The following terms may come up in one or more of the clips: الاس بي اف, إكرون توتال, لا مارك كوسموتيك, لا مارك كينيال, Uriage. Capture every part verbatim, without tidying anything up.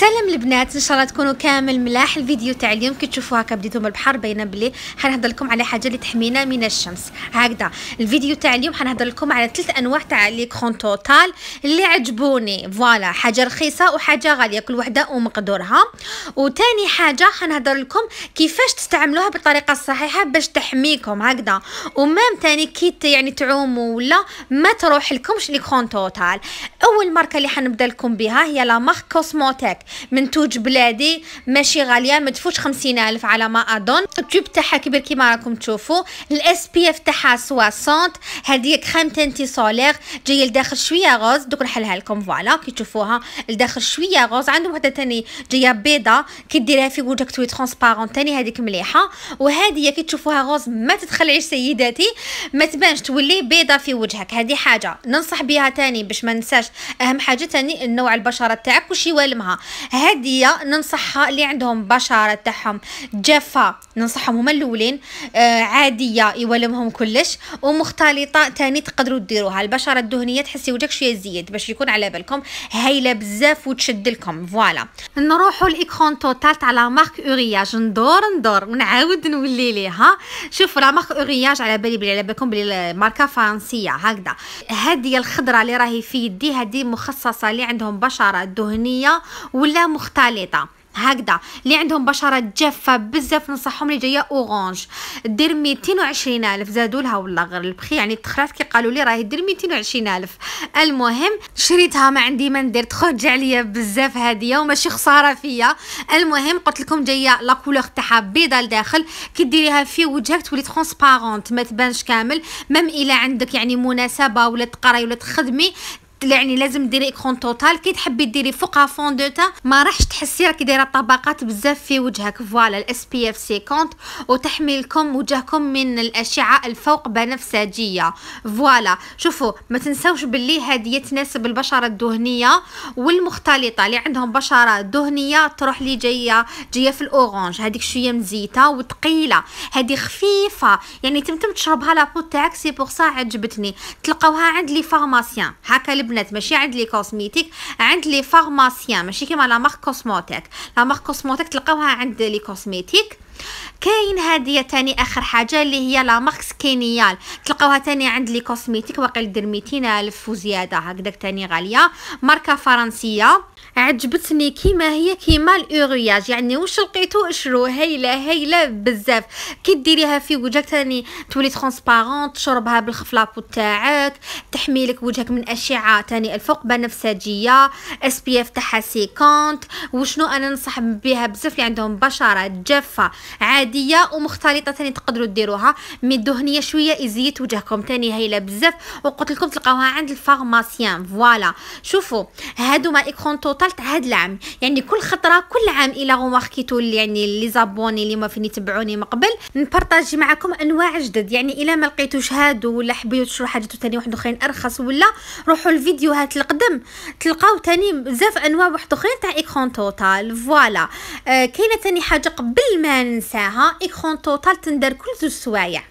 سلام البنات، ان شاء الله تكونوا كامل ملاح. الفيديو تاع اليوم كي تشوفوا هكا بديتو من البحر باينه بلي حنهضر لكم على حاجه اللي تحمينا من الشمس. هكذا الفيديو تاع اليوم حنهضر لكم على ثلاث انواع تاع ليكرون توتال اللي عجبوني، فوالا حاجه رخيصه وحاجه غاليه، كل وحده ومقدورها. وثاني حاجه حنهضر لكم كيفاش تستعملوها بالطريقه الصحيحه باش تحميكم هكذا، ومام ثاني كي يعني تعوموا ولا ما تروح لكمش ليكرون توتال. اول ماركه اللي حنبدا لكم بها هي لا مارك كوسموتيك، منتوج بلادي ماشي غاليه، ما تفوتش خمسين ألف على ما اظن. التوب تاعها كبير كيما راكم تشوفوا، الاس بي اف تاعها ستين. هذه كريم تانتي سولير جايه لداخل شويه غوز، دوك نحلها لكم. فوالا كي تشوفوها لداخل شويه غوز. عندهم وحده ثاني جايه بيضه كي ديريها في وجهك توي ترونسبارون، ثاني هذيك مليحه. وهذه كي تشوفوها غوز ما تتخلعيش سيداتي، ما تبانش تولي بيضه في وجهك. هذه حاجه ننصح بها ثاني باش ما ننساش اهم حاجه ثاني نوع البشره تاعك وش يوالمها. هادية ننصحها اللي عندهم بشرة تاعهم جافة، ننصحهم هما الاولين. آه عادية يولمهم كلش، ومختلطة تاني تقدروا ديروها. البشرة الدهنية تحسي وجهك شوية زيد باش يكون على بالكم، هايلة بزاف وتشدلكم. فوالا نروحوا لإكرون توتال تاع لا مارك أورياج. ندور ندور ونعاود نولي ليها. شوفوا لا مارك أورياج على بالي بلي على بالكم بلي ماركة فرنسية هكذا. هادية الخضرة اللي راهي في يدي هادي مخصصة اللي عندهم بشرة دهنية ولا مختلطه هكذا، اللي عندهم بشره جافه بزاف ننصحهم اللي جايه اورانج. دير مئتين وعشرين ألف زادوا لها والله غير البخي، يعني تخرات كي قالوا لي راهي دير مئتين وعشرين ألف. المهم شريتها، ما عندي ما ندير، تخرج عليا بزاف هاديه وماشي خساره فيا. المهم قلت لكم جايه لا كولور تاعها بيضه لداخل، كي ديريها في وجهك تولي ترونسبارونت، ما تبانش كامل. ميم الا عندك يعني مناسبه ولا تقراي ولا تخدمي، يعني لازم ديري إكرون توتال. كي تحبي ديري فوقها فون دو تان ما راحش تحسي راكي دايره طبقات بزاف في وجهك. فوالا الاس بي اف خمسين وتحمي لكم وجهكم من الاشعه الفوق بنفسجيه. فوالا شوفوا ما تنساوش باللي هذه تناسب البشره الدهنيه والمختلطه، اللي عندهم بشره دهنيه تروح لي جايه جايه في الاورانج، هذيك شويه مزيته وثقيله، هذه خفيفه يعني تمتم تشربها لابو تاعك. سي بوغ سا عجبتني، تلقاوها عند لي فارماسيان هكا بنات، ماشي عند لي كوسميتيك، عند لي فارماسيان، ماشي كيما لا مارك كوسموتيك. لا مارك كوسموتيك تلقاوها عند لي كوسميتيك. كاين هادية تاني اخر حاجه اللي هي لا مارك كينيال، تلقاوها تاني عند لي كوسميتيك، واقيلا دير مئتين ألف وزياده هكذاك، تاني غاليه، ماركه فرنسيه. عجبتني كيما هي كيما الأورياج، يعني واش لقيتو اشرو، هايله هايله بزاف. كي ديريها في وجهك تاني تولي ترونسبارونت، تشربها بالخفلابو تاعك، تحمي لك وجهك من اشعه تاني الفوق بنفسجيه، اس بي اف تاعها خمسين. وشنو انا ننصح بها بزاف اللي عندهم بشره جافه عاديه ومختلطه تاني تقدروا ديروها، مي الدهنيه شويه يزيد وجهكم تاني هايله بزاف. وقلت لكم تلقاوها عند الفارماسيان. فوالا شوفوا هادو ما إكرون توتال تاع هاد العام، يعني كل خطره كل عام الى غوماركيتو يعني لي زابوني اللي ما فيني تبعوني من قبل، نبارطاجي معكم انواع جدد. يعني الى ما لقيتوش هادو ولا حبيتو تشرو حاجه تاني واحد اخرين ارخص، ولا روحوا الفيديوهات القدم تلقاو تاني بزاف انواع واحد اخرين تاع إكرون توتال. فوالا آه كاينه تاني حاجه قبل ما ننساها، إكرون توتال تندار كل زوج سوايع.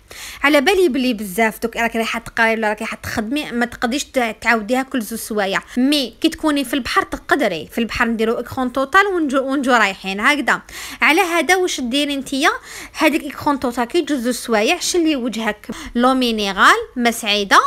على بالي بلي بزاف دوك راكي رايحه تقراي ولا راكي تخدمي ما تقديش تعاوديها كل زوج سوايع، مي كي تكوني في البحر تقدري في البحر نديرو إكرون توتال ونجو ونجو رايحين هكذا. على هذا واش ديري نتيا هذيك إكرون توتال كي تجوز زوج سوايع شلي وجهك لو مينيرال مسعيده،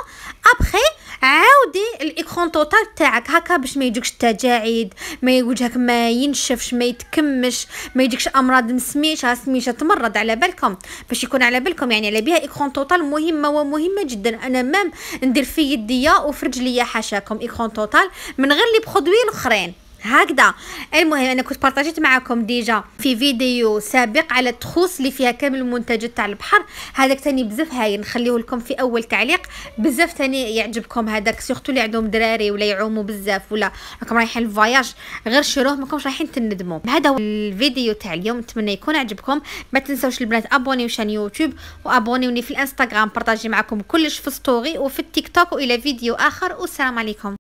ابخي عاودي الإكرون توتال تاعك هكا باش ما يجيكش التجاعيد، ما وجهك ما ينشفش، ما يتكمش، ما يجيكش امراض مسميشه سميشه تمرض. على بالكم باش يكون على بالكم يعني على بها إكرون توتال مهمه ومهمه جدا. انا مام ندير في يديا وفي رجليا حاشاكم إكرون توتال من غير لي برودوي الاخرين هكذا. المهم انا كنت بارطاجيت معكم ديجا في فيديو سابق على التخوص اللي فيها كامل المنتجات تاع البحر، هذاك تاني بزاف هايل، نخليه لكم في اول تعليق. بزاف تاني يعجبكم هذاك، سيرتو اللي عندهم دراري ولا يعوموا بزاف ولا راكم رايحين الفواياج، غير شروه ماكمش رايحين تندموا. هذا هو الفيديو تاع اليوم، نتمنى يكون عجبكم. ما تنساوش البنات ابونيو شان يوتيوب وابونيوني في الانستغرام، بارطاجي معكم كلش في ستوري وفي التيك توك. والى فيديو اخر والسلام عليكم.